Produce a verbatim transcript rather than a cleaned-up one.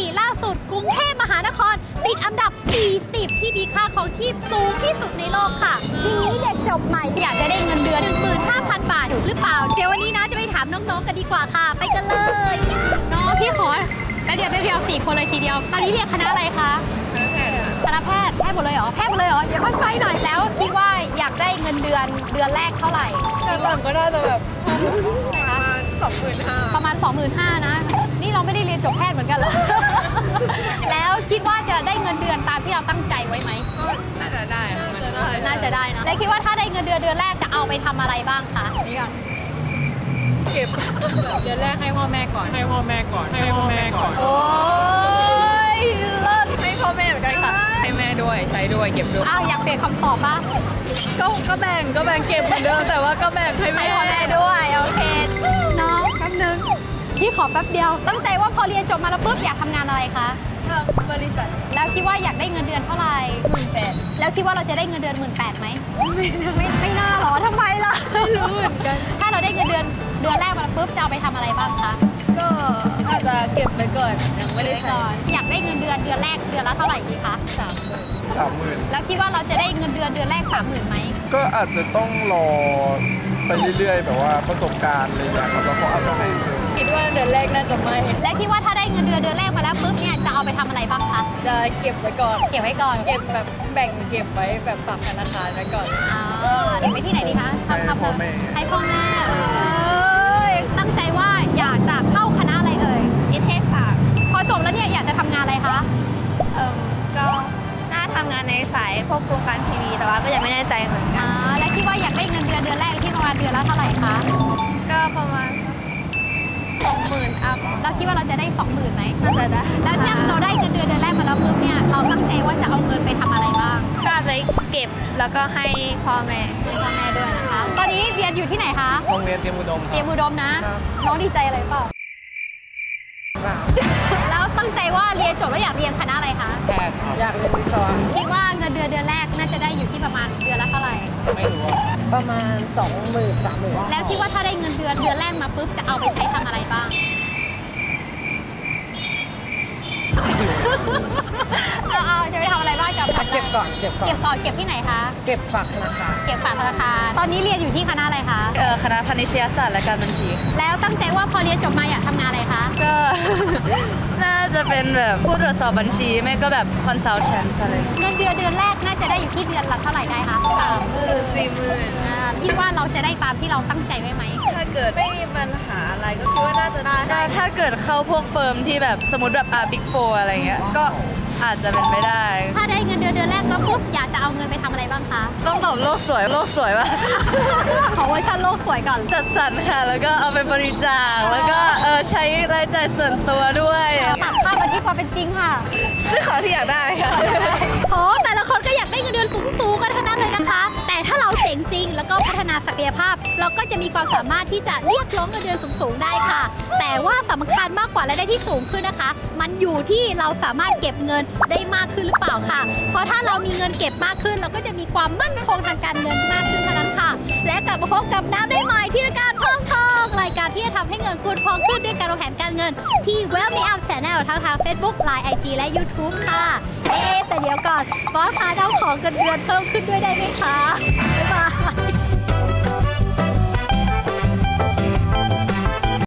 ติล่าสุดกรุงเทพมหานครติดอันดับสี่สิบที่มีค่าของชีพสูงที่สุดในโลกค่ะทีนี้เด็กจบใหม่อยากจะได้เงินเดือน หนึ่งหมื่นห้าพัน บาทหรือเปล่าเดี๋ยววันนี้นะจะไปถามน้องๆกันดีกว่าค่ะไปกันเลยน้องพี่ขอแล้วเดี๋ยวเดียวสี่คนเลยทีเดียวตอนนี้เรียนคณะอะไรคะคณะแพทย์แพทย์หมดเลยเหรอแพทย์หมดเลยเหรอเดี๋ยวค่อยไปหน่อยแล้วคิดว่าอยากได้เงินเดือนเดือนแรกเท่าไหร่แต่ก่อนก็น่าจะแบบประมาณ สองหมื่นห้าพัน ประมาณ สองหมื่นห้าพัน นะนี่เราไม่ได้เรียนจบแพทย์เหมือนกันเลยแล้วคิดว่าจะได้เงินเดือนตามที่เราตั้งใจไว้ไหมน่าจะได้น่าจะได้นะได้คิดว่าถ้าได้เงินเดือนเดือนแรกจะเอาไปทำอะไรบ้างคะนี่ก่อนเก็บเดือนแรกให้พ่อแม่ก่อนให้พ่อแม่ก่อนให้พ่อแม่ก่อนโอ้ยเลิศให้พ่อแม่เหมือนกันค่ะให้แม่ด้วยใช้ด้วยเก็บด้วยอ้าวอยากเปลี่ยนคำตอบป่ะก็ก็แบ่งก็แบ่งเก็บเหมือนเดิมแต่ว่าก็แบ่งให้แม่ให้พ่อแม่ด้วยโอเคน้องแป๊บนึงพี่ขอแป๊บเดียวตั้งใจว่าพอเรียนจบมาแล้วปุ๊บอยากทำงานอะไรคะทำบริษัทแล้วคิดว่าอยากได้เงินเดือนเท่าไหร่หมื่นแปดแล้วคิดว่าเราจะได้เงินเดือนหมื่นแปดไหมไม่ไม่น่าหรอทำไมล่ะไม่รู้เหมือนกันถ้าเราได้เงินเดือนเดือนแรกมาปุ๊บจะเอาไปทำอะไรบ้างคะก็อาจจะเก็บไปก่อนยังไม่ได้ใช้อยากได้เงินเดือนเดือนแรกเดือนละเท่าไหร่ดีคะสามหมื่นสามหมื่นแล้วคิดว่าเราจะได้เงินเดือนเดือนแรกสามหมื่นไหมก็อาจจะต้องรอไปเรื่อยๆแบบว่าประสบการณ์อะไรอย่างเงี้ยครับแล้วก็อาจจะให้คิดว่าเดือนแรกน่าจะไม่และคิดว่าถ้าได้เงินเดือนเดือนแรกมาแล้วปุ๊บเนี่ยจะเอาไปทำอะไรบ้างคะจะเก็บไว้ก่อนเก็บไว้ก่อนเก็บแบบแบ่งเก็บไว้แบบฝากธนาคารไว้ก่อนอ๋อเก็บไว้ที่ไหนดีคะให้พ่อแม่ให้พ่อแม่ตั้งใจว่าอยากจะเข้าคณะอะไรเอ่ยนิเทศศาสตร์พอจบแล้วเนี่ยอยากจะทำงานอะไรคะเอ่อก็น่าทำงานในสายพวกวงการทีวีแต่ว่าก็ยังไม่แน่ใจเหมือนกันอ๋อและคิดว่าอยากได้เงินเดือนเดือนแรกที่ประมาณเดือนละเท่าไหร่คะก็ประมาณสองหมื่นอัพเราคิดว่าเราจะได้สองหมื่นไหมน่าจะได้แล้วเนี่ยเราได้เงินเดือนเดือนแรกมาแล้วปุ๊บเนี่ยเราตั้งใจว่าจะเอาเงินไปทำอะไรบ้างก็จะเก็บแล้วก็ให้พ่อแม่ให้พ่อแม่ด้วยนะคะตอนนี้เรียนอยู่ที่ไหนคะโรงเรียนเตรียมอุดมเตรียมอุดมนะน้องดีใจอะไรเปล่าแล้วตั้งใจว่าเรียนจบแล้วอยากเรียนคณะอะไรคะแพทย์อยากเรียนวิศวะคิดว่าเงินเดือนเดือนแรกน่าจะได้อยู่ที่ประมาณเดือนละเท่าไหร่ไม่รู้ประมาณ สองหมื่น สามหมื่น แล้วคิดว่าถ้าได้เงินเดือนเดือนแรกมาปุ๊บจะเอาไปใช้ทำอะไรบ้างเอาเอาจะไปทำอะไรบ้างจะเก็บก่อนเก็บก่อนเก็บก่อนเก็บที่ไหนคะเก็บฝากธนาคารเก็บฝากธนาคารตอนนี้เรียนอยู่ที่คณะอะไรคะเออคณะพาณิชยศาสตร์และการบัญชีแล้วตั้งใจว่าพอเรียนจบมาอยากทำงานอะไรคะก็น่าจะเป็นแบบผู้ตรวจสอบบัญชีไม่ก็แบบคอนซัลแทนอะไรเงินเดือนเดือนแรกน่าจะได้อยู่ที่เดือนละเท่าไหร่ได้คะสามหมื่นสี่หมื่นคิดว่าเราจะได้ตามที่เราตั้งใจไว้ไหมถ้าเกิดไม่มีปัญหาอะไรก็คิดว่าน่าจะได้ถ้าเกิดเข้าพวกเฟิร์มที่แบบสมมติแบบอาร์บิ๊กโฟอะไรเงี้ยก็อาจจะเป็นไม่ได้ถ้าได้เงินเดือนเดือนแรกแล้วปุ๊บอยากจะเอาเงินไปทำอะไรบ้างคะต้องตอบโลกสวยโลกสวยป่ะขอเวอร์ชันโลกสวยก่อนจัดสรรค่ะแล้วก็เอาไปบริจาคแล้วก็เออใช้รายจ่ายส่วนตัวด้วยตัดภาพมาที่ความเป็นจริงค่ะซื้อของที่อยากได้ค่ะโอ้แต่ละคนก็อยากได้เงินเดือนสูงๆกันทั้งนั้นเลยนะคะแต่ถ้าเราเจ๋งจริงแล้วก็พัฒนาศักยภาพเราก็จะมีความสามารถที่จะเรียกร้องเงินเดือนสูงๆได้ค่ะแต่ว่าสำคัญมากกว่ารายได้ที่สูงขึ้นนะคะมันอยู่ที่เราสามารถเก็บเงินได้มากขึ้นหรือเปล่าค่ะเพราะถ้าเรามีเงินเก็บมากขึ้นเราก็จะมีความมั่นคงทางการเงินมากขึ้นเท่านั้นค่ะและกลับมาพบกับน้ำได้ใหม่ที่รายการพองพองรายการที่จะทำให้เงินคุณพองขึ้นด้วยการวางแผนการเงินที่ Wealth Me Up Channel ทั้งทาง Facebook ไลน์ ไอ จี และ ยูทูบ ค่ะเอ๊แต่เดี๋ยวก่อนบอสคะเอาของเงินเดือนเพิ่มขึ้นด้วยได้ไหมคะบ๊ายบาย